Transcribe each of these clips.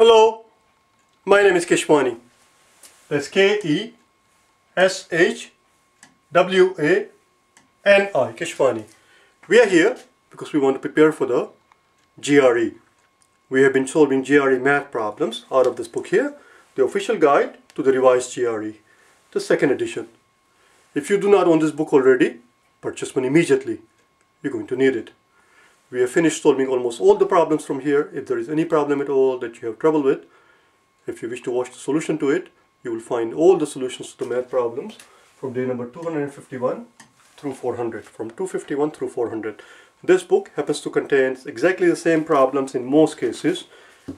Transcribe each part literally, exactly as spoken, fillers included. Hello, my name is Keshwani. That's K E S H W A N I, Keshwani. We are here because we want to prepare for the G R E. We have been solving G R E math problems out of this book here, the official guide to the revised G R E, the second edition. If you do not own this book already, purchase one immediately. You're going to need it. We have finished solving almost all the problems from here. If there is any problem at all that you have trouble with, if you wish to watch the solution to it, you will find all the solutions to the math problems from day number two hundred fifty-one through four hundred, from two fifty-one through four hundred. This book happens to contain exactly the same problems in most cases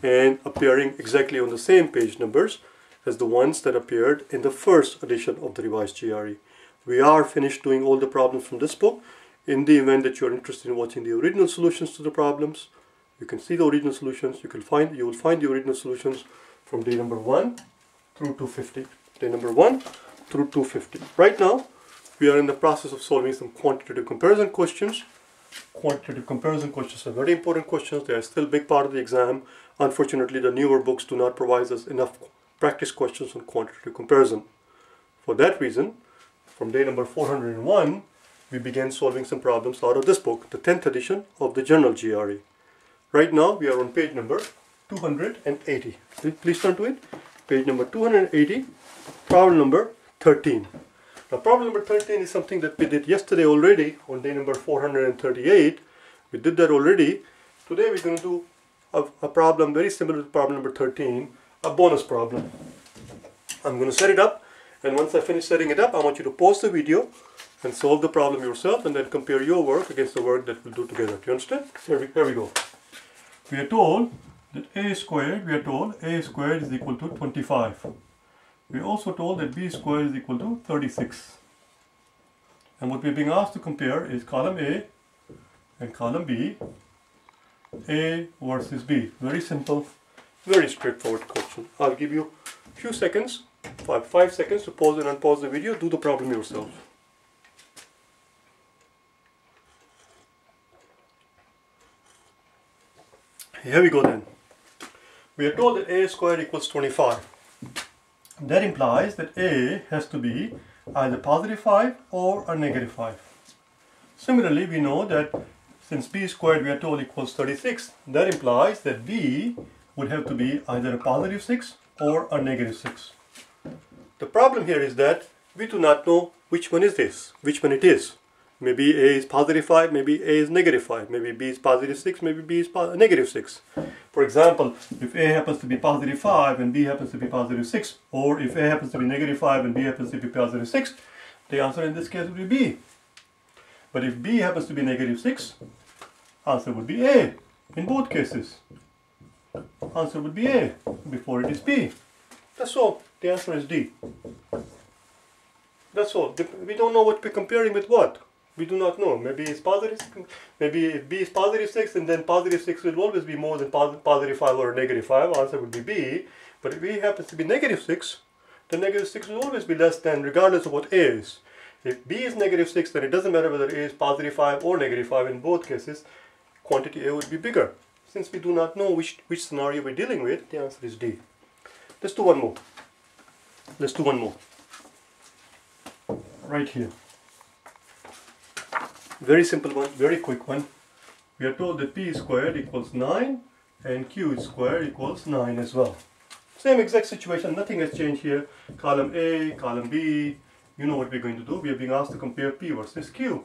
and appearing exactly on the same page numbers as the ones that appeared in the first edition of the revised G R E. We are finished doing all the problems from this book. In the event that you are interested in watching the original solutions to the problems, you can see the original solutions. You can find you will find the original solutions from day number one through two fifty. Day number one through two fifty. Right now, we are in the process of solving some quantitative comparison questions. Quantitative comparison questions are very important questions. They are still a big part of the exam. Unfortunately, the newer books do not provide us enough practice questions on quantitative comparison. For that reason, from day number four hundred one. We began solving some problems out of this book, the tenth edition of the general G R E. Right now we are on page number two hundred eighty. Please turn to it. Page number two hundred eighty, problem number thirteen. Now problem number thirteen is something that we did yesterday already on day number four hundred thirty-eight. We did that already. Today we're going to do a, a problem very similar to problem number thirteen, a bonus problem. I'm going to set it up, and once I finish setting it up, I want you to pause the video and solve the problem yourself and then compare your work against the work that we'll do together. Do you understand? Here we, here we go. We are told that a squared, we are told a squared is equal to twenty-five. We are also told that b squared is equal to thirty-six. And what we're being asked to compare is column A and column B, A versus B. Very simple, very straightforward question. I'll give you a few seconds, five, five seconds to pause and unpause the video. Do the problem yourself. Here we go then. We are told that a squared equals twenty-five. That implies that a has to be either positive five or a negative five. Similarly, we know that since b squared we are told equals thirty-six, that implies that b would have to be either a positive six or a negative six. The problem here is that we do not know which one is this, which one it is. Maybe a is positive five, maybe a is negative five, maybe b is positive six, maybe b is negative six. For example, if a happens to be positive five and b happens to be positive six, or if a happens to be negative five and b happens to be positive six, the answer in this case would be b. But if b happens to be negative six, answer would be a in both cases. Answer would be a before it is b. That's all. The answer is D. That's all. We don't know what we're comparing with what. We do not know. Maybe it's positive. Maybe if b is positive six, and then positive six will always be more than positive five or negative five. Answer would be b. But if b happens to be negative six, then negative six will always be less than, regardless of what a is. If b is negative six, then it doesn't matter whether a is positive five or negative five. In both cases, quantity a would be bigger. Since we do not know which which scenario we're dealing with, the answer is D. Let's do one more. Let's do one more. Right here. Very simple one, very quick one. We are told that p squared equals nine and q squared equals nine as well. Same exact situation, nothing has changed here. Column A, column B, you know what we're going to do. We are being asked to compare p versus q.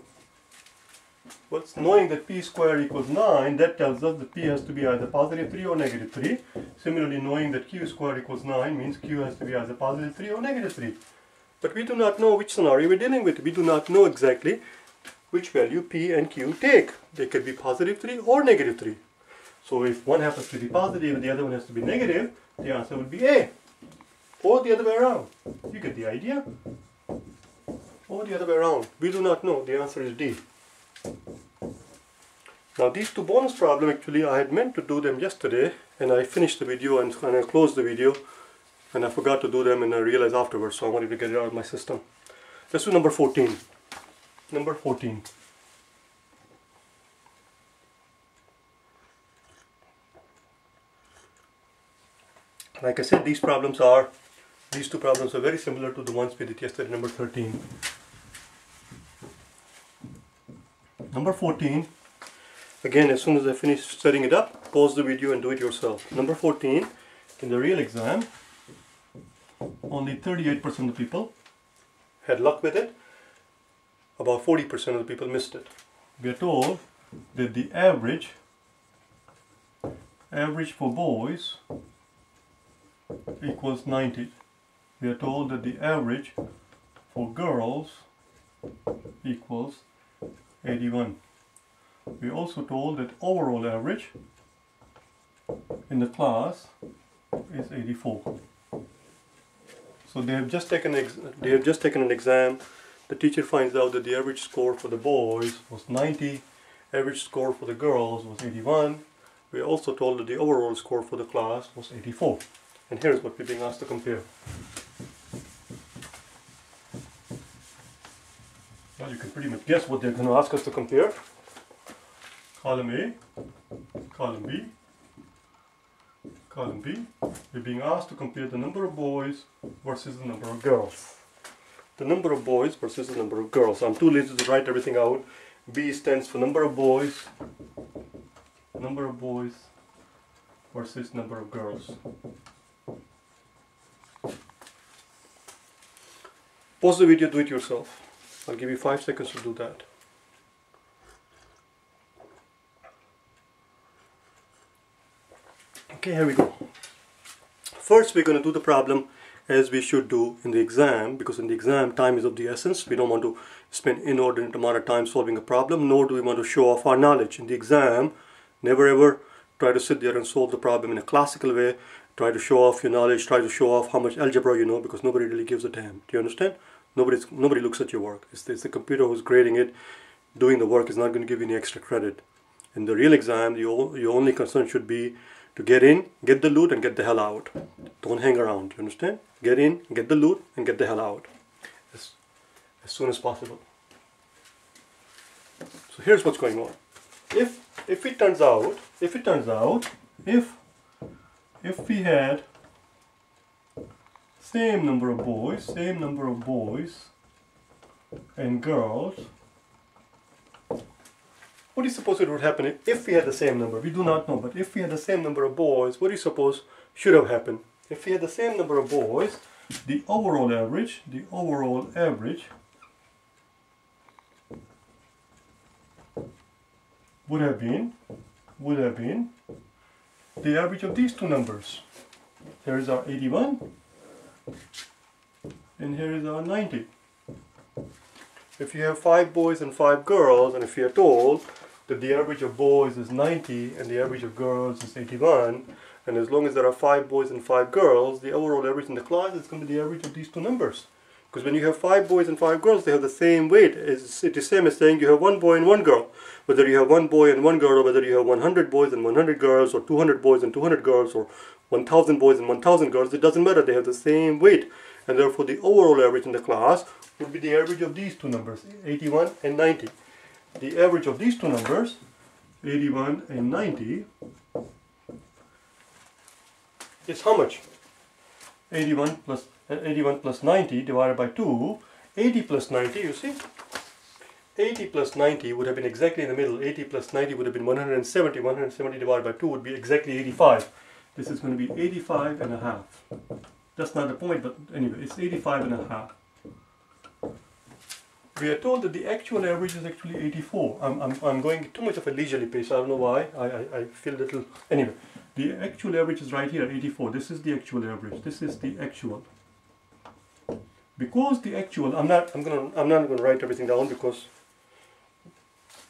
Well, knowing that p squared equals nine, that tells us that p has to be either positive three or negative three. Similarly, knowing that q squared equals nine means q has to be either positive three or negative three. But we do not know which scenario we're dealing with. We do not know exactly which value p and q take. They could be positive three or negative three. So if one happens to be positive and the other one has to be negative, the answer would be a. Or the other way around. You get the idea? Or the other way around. We do not know. The answer is D. Now these two bonus problems, actually I had meant to do them yesterday, and I finished the video and, and I closed the video and I forgot to do them and I realized afterwards, so I wanted to get it out of my system. Let's do number fourteen. Number fourteen. Like I said, these problems are, these two problems are very similar to the ones we did yesterday, number thirteen. Number fourteen, again, as soon as I finish setting it up, pause the video and do it yourself. Number fourteen, in the real exam, only thirty-eight percent of people had luck with it. About forty percent of the people missed it. We are told that the average, average for boys equals ninety. We are told that the average for girls equals eighty-one. We are also told that overall average in the class is eighty-four. So they have just taken they have just taken an exam. The teacher finds out that the average score for the boys was ninety, average score for the girls was eighty-one. We are also told that the overall score for the class was eighty-four. And here's what we're being asked to compare. Well, you can pretty much guess what they're going to ask us to compare. Column A, column B, column B. We're being asked to compare the number of boys versus the number of girls. The number of boys versus the number of girls. I'm too lazy to write everything out. B stands for number of boys, number of boys versus number of girls. Pause the video, do it yourself. I'll give you five seconds to do that. Okay, here we go. First, we're going to do the problem as we should do in the exam, because in the exam time is of the essence. We don't want to spend inordinate amount of time solving a problem, nor do we want to show off our knowledge. In the exam, never ever try to sit there and solve the problem in a classical way. Try to show off your knowledge, try to show off how much algebra you know, because nobody really gives a damn. Do you understand? Nobody's, nobody looks at your work. It's the, it's the computer who's grading it. Doing the work is not going to give you any extra credit. In the real exam, your, your only concern should be to get in, get the loot, and get the hell out. Don't hang around, you understand? Get in, get the loot, and get the hell out as, as soon as possible. So here's what's going on. If, if it turns out, if it turns out, if, if we had same number of boys, same number of boys and girls, what do you suppose it would happen if we had the same number? We do not know, but if we had the same number of boys, what do you suppose should have happened? If we had the same number of boys, the overall average, the overall average would have been, would have been the average of these two numbers. Here is our eighty-one and here is our ninety. If you have five boys and five girls, and if you are told that the average of boys is ninety and the average of girls is eighty-one, and as long as there are five boys and five girls, the overall average in the class is going to be the average of these two numbers. Because when you have five boys and five girls, they have the same weight. It's, it is the same as saying you have one boy and one girl. Whether you have one boy and one girl, or whether you have one hundred boys and one hundred girls, or two hundred boys and two hundred girls, or one thousand boys and one thousand girls, it doesn't matter. They have the same weight. And therefore, the overall average in the class would be the average of these two numbers, eighty-one and ninety. The average of these two numbers, eighty-one and ninety, is how much? eighty-one plus, eighty-one plus ninety divided by two, eighty plus ninety, you see? eighty plus ninety would have been exactly in the middle. eighty plus ninety would have been one hundred seventy. one hundred seventy divided by two would be exactly eighty-five. This is going to be eighty-five and a half. That's not the point, but anyway, it's eighty-five and a half. We are told that the actual average is actually eighty-four. I'm, I'm, I'm going too much of a leisurely pace. I don't know why. I, I, I feel little... Anyway, the actual average is right here, eighty-four. This is the actual average. This is the actual. Because the actual... I'm not I'm gonna, I'm not going to write everything down because...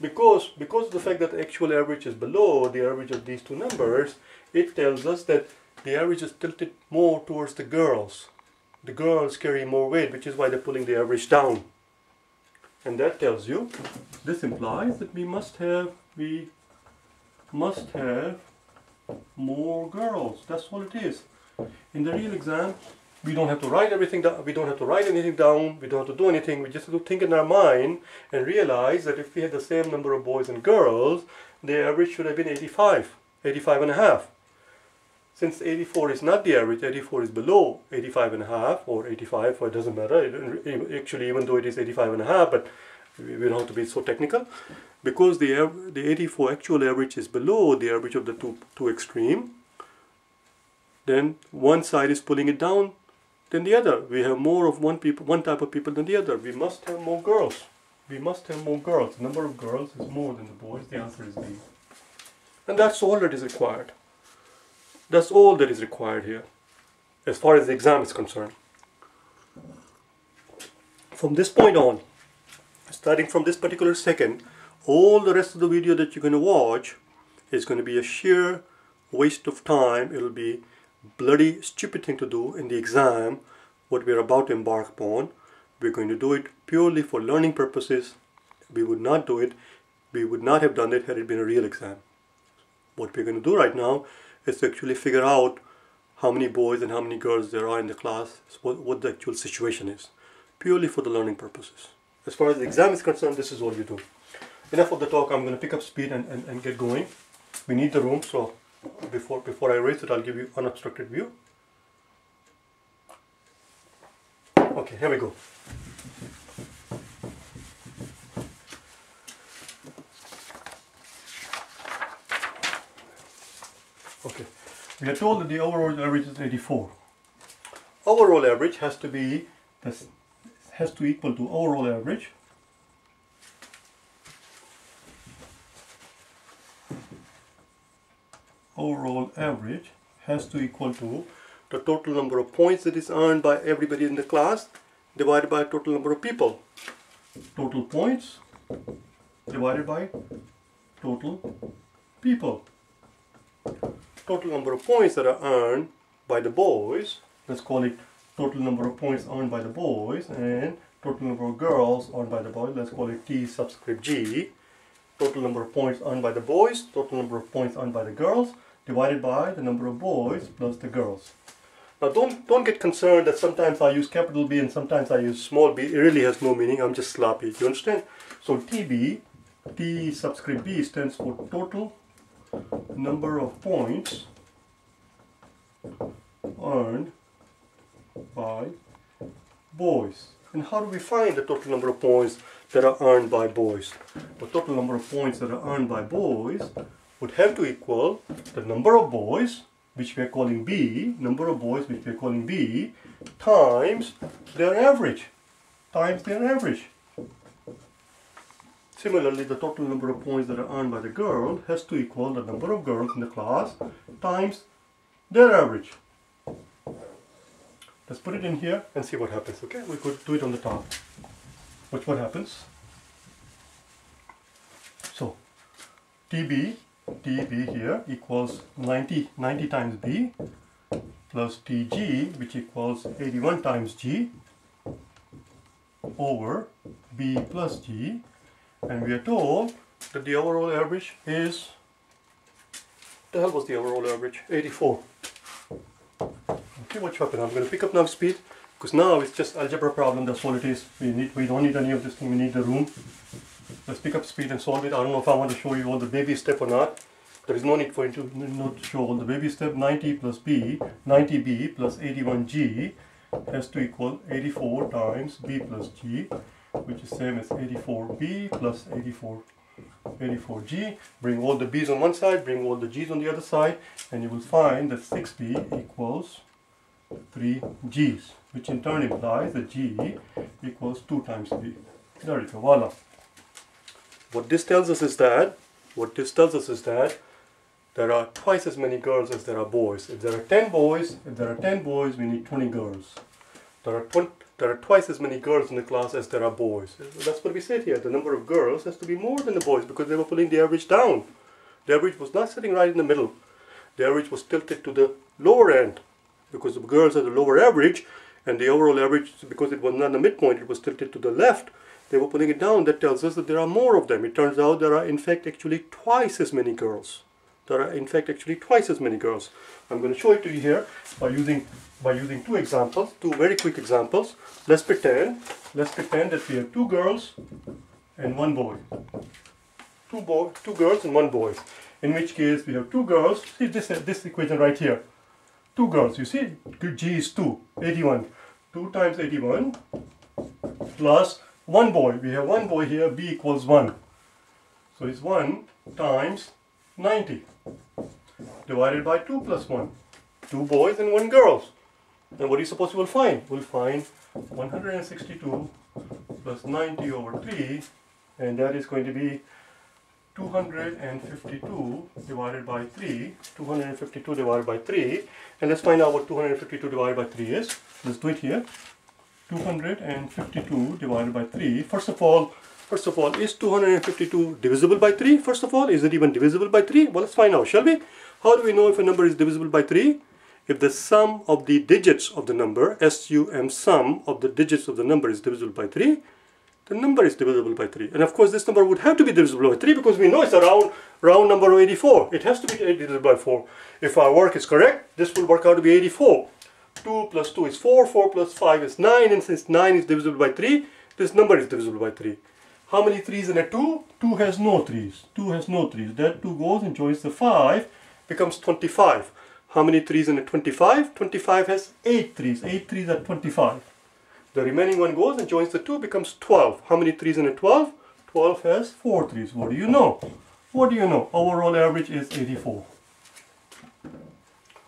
Because, because of the fact that the actual average is below the average of these two numbers, it tells us that the average is tilted more towards the girls. The girls carry more weight, which is why they're pulling the average down. And that tells you, this implies that we must have, we must have more girls. That's all it is. In the real exam, we don't have to write everything down, we don't have to write anything down, we don't have to do anything, we just have to think in our mind and realize that if we had the same number of boys and girls, the average should have been eighty-five, eighty-five and a half. Since eighty-four is not the average, eighty-four is below eighty-five and a half or eighty-five, or it doesn't matter. It, actually, even though it is eighty-five and a half, but we don't have to be so technical. Because the, the eighty-four actual average is below the average of the two, two extreme, then one side is pulling it down than the other. We have more of one people, one type of people than the other. We must have more girls. We must have more girls. The number of girls is more than the boys. The answer is B. And that's all that is required. That's all that is required here, as far as the exam is concerned. From this point on, starting from this particular second, all the rest of the video that you're going to watch is going to be a sheer waste of time. It'll be bloody stupid thing to do in the exam, what we're about to embark upon. We're going to do it purely for learning purposes. We would not do it. We would not have done it had it been a real exam. What we're going to do right now is to actually figure out how many boys and how many girls there are in the class, what, what the actual situation is, purely for the learning purposes. As far as the exam is concerned, this is all you do. Enough of the talk. I'm going to pick up speed and, and, and get going. We need the room, so before, before I erase it, I'll give you unobstructed view. Okay, here we go. Okay, we are told that the overall average is eighty-four. Overall average has to be, this has to equal to overall average overall average has to equal to the total number of points that is earned by everybody in the class divided by total number of people. Total points divided by total people. Total number of points that are earned by the boys, let's call it total number of points earned by the boys, and total number of girls earned by the boys, let's call it T subscript G. Total number of points earned by the boys, total number of points earned by the girls, divided by the number of boys plus the girls. Now don't, don't get concerned that sometimes I use capital B and sometimes I use small b. It really has no meaning. I'm just sloppy. Do you understand? So T B, T subscript B stands for total number of points earned by boys. And how do we find the total number of points that are earned by boys? The total number of points that are earned by boys would have to equal the number of boys, which we are calling B, number of boys, which we are calling B, times their average, times their average. Similarly, the total number of points that are earned by the girl has to equal the number of girls in the class times their average. Let's put it in here and see what happens, okay? We could do it on the top. Watch what happens. So, T B, T B here equals ninety, ninety times B, plus T G, which equals eighty-one times G, over B plus G, and we are told that the overall average is, what the hell was the overall average? eighty-four. Okay, watch what happens. I'm going to pick up now speed, because now it's just algebra problem. That's all it is. We need, we don't need any of this thing. We need the room. Let's pick up speed and solve it. I don't know if I want to show you all the baby step or not. There is no need for you to not show all the baby step. ninety plus B, ninety B plus eighty-one G has to equal eighty-four times B plus G, which is same as eighty-four B plus eighty-four, eighty-four G. Bring all the B's on one side, bring all the G's on the other side, and you will find that six B equals three G's, which in turn implies that G equals two times B. There you go, voila. What this tells us is that, what this tells us is that there are twice as many girls as there are boys. If there are ten boys, if there are ten boys, we need twenty girls. There are twenty. There are twice as many girls in the class as there are boys. That's what we said here. The number of girls has to be more than the boys because they were pulling the average down. The average was not sitting right in the middle. The average was tilted to the lower end because the girls had the lower average, and the overall average, because it was not the midpoint, it was tilted to the left. They were pulling it down. That tells us that there are more of them. It turns out there are in fact actually twice as many girls. There are in fact actually twice as many girls. I'm going to show it to you here by using by using two examples, two very quick examples. Let's pretend, let's pretend that we have two girls and one boy. Two boy, two girls and one boy. In which case we have two girls. See this this equation right here. two grounds. You see, G is two, eighty-one. two times eighty-one plus one boy. We have one boy here, B equals one. So it's one times ninety divided by two plus one. Two boys and one girl. And what do you suppose we will find? We'll find one hundred sixty-two plus ninety over three, and that is going to be two hundred fifty-two divided by three. two hundred fifty-two divided by three, and let's find out what two hundred fifty-two divided by three is. Let's do it here. two hundred fifty-two divided by three. First of all, first of all, is two hundred fifty-two divisible by three? First of all, is it even divisible by three? Well, let's find out, shall we? How do we know if a number is divisible by three? If the sum of the digits of the number, S U M, sum of the digits of the number is divisible by three, the number is divisible by three. And of course this number would have to be divisible by three because we know it's a round, round number of eighty-four. It has to be divisible by four. If our work is correct, this will work out to be eighty-four. two plus two is four, four plus five is nine, and since nine is divisible by three, this number is divisible by three. How many threes in a two? two has no threes. two has no threes. That two goes and joins the five, becomes twenty-five. How many threes in a twenty-five? twenty-five has eight threes. eight threes are twenty-five. The remaining one goes and joins the two, becomes twelve. How many threes in a twelve? twelve has four threes. What do you know? What do you know? Overall average is eighty-four.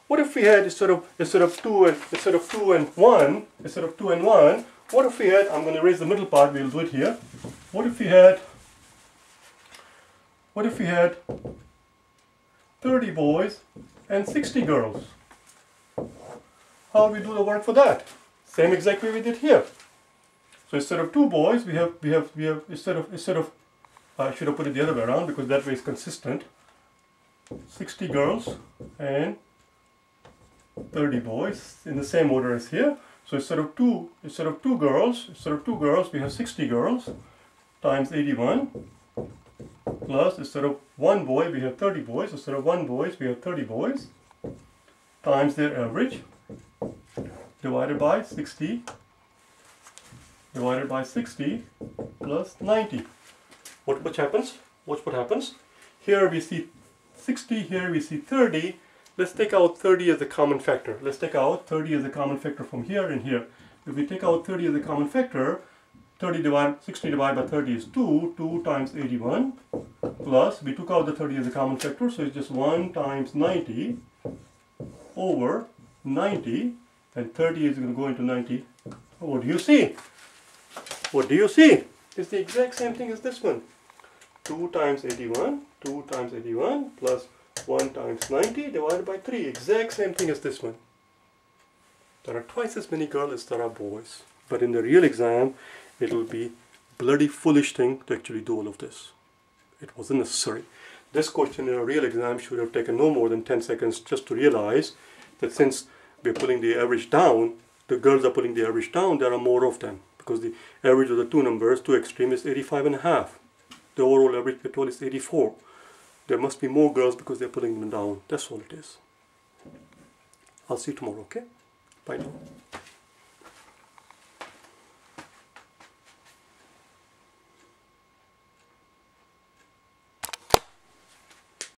What if we had instead of instead of two and instead of two and one instead of two and one? What if we had? I'm going to erase the middle part. We'll do it here. What if we had? What if we had thirty boys and sixty girls? How do we do the work for that? Same exact way we did here. So instead of two boys, we have we have we have instead of instead of I should have put it the other way around because that way is consistent. sixty girls and thirty boys in the same order as here. So instead of two instead of two girls, instead of two girls, we have sixty girls times eighty-one. Plus, instead of one boy, we have thirty boys. Instead of one boys, we have thirty boys times their average divided by sixty, divided by sixty plus ninety. What which happens? Watch what happens. Here we see sixty. Here we see thirty. Let's take out thirty as a common factor. Let's take out thirty as a common factor from here and here. If we take out thirty as a common factor, thirty divided, sixty divided by thirty is two, two times eighty-one, plus we took out the thirty as a common factor, so it's just one times ninety over ninety, and thirty is going to go into ninety. What do you see? What do you see? It's the exact same thing as this one. two times eighty-one, two times eighty-one, plus one times ninety divided by three, exact same thing as this one. There are twice as many girls as there are boys, but in the real exam, it will be bloody foolish thing to actually do all of this. It wasn't necessary. This question in a real exam should have taken no more than ten seconds just to realize that since we're pulling the average down, the girls are pulling the average down, there are more of them. Because the average of the two numbers, two extreme, is eighty-five and a half. The overall average we are told is eighty-four. There must be more girls because they're pulling them down. That's all it is. I'll see you tomorrow, okay? Bye now.